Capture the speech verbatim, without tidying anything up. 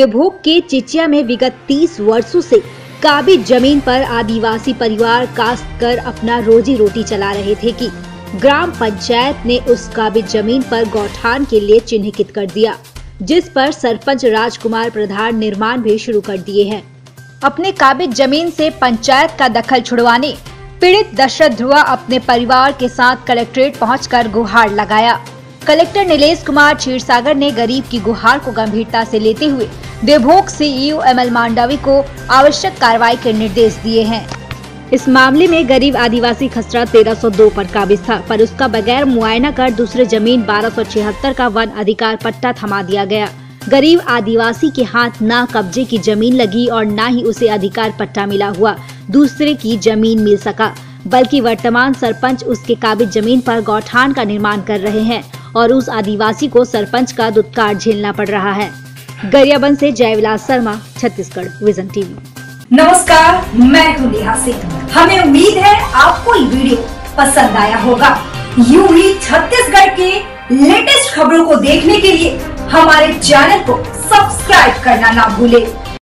देवभोग के चिचिया में विगत तीस वर्षों से काबी जमीन पर आदिवासी परिवार काश्त कर अपना रोजी रोटी चला रहे थे कि ग्राम पंचायत ने उस काबी जमीन पर गौठान के लिए चिन्हित कर दिया, जिस पर सरपंच राजकुमार प्रधान निर्माण भी शुरू कर दिए हैं। अपने काबिज जमीन से पंचायत का दखल छुड़वाने पीड़ित दशरथ ध्रुआ अपने परिवार के साथ कलेक्ट्रेट पहुंचकर गुहार लगाया। कलेक्टर नीलेश कुमार क्षीरसागर ने गरीब की गुहार को गंभीरता से लेते हुए देवभोग सीईओ एमएल मांडवी को आवश्यक कार्रवाई के निर्देश दिए हैं। इस मामले में गरीब आदिवासी खसरा तेरह सौ दो पर काबिज था, पर उसका बगैर मुआयना कर दूसरे जमीन बारह सौ छिहत्तर का वन अधिकार पट्टा थमा दिया गया। गरीब आदिवासी के हाथ ना कब्जे की जमीन लगी और ना ही उसे अधिकार पट्टा मिला हुआ दूसरे की जमीन मिल सका, बल्कि वर्तमान सरपंच उसके काबिज जमीन पर गौठान का निर्माण कर रहे हैं और उस आदिवासी को सरपंच का दुत्कार झेलना पड़ रहा है। गरियाबंद से जयविलास शर्मा, छत्तीसगढ़ विजन टीवी। नमस्कार, मैं हूं नेहा सिंह। हमें उम्मीद है आपको ये वीडियो पसंद आया होगा। यूं ही छत्तीसगढ़ के लेटेस्ट खबरों को देखने के लिए हमारे चैनल को सब्सक्राइब करना ना भूले।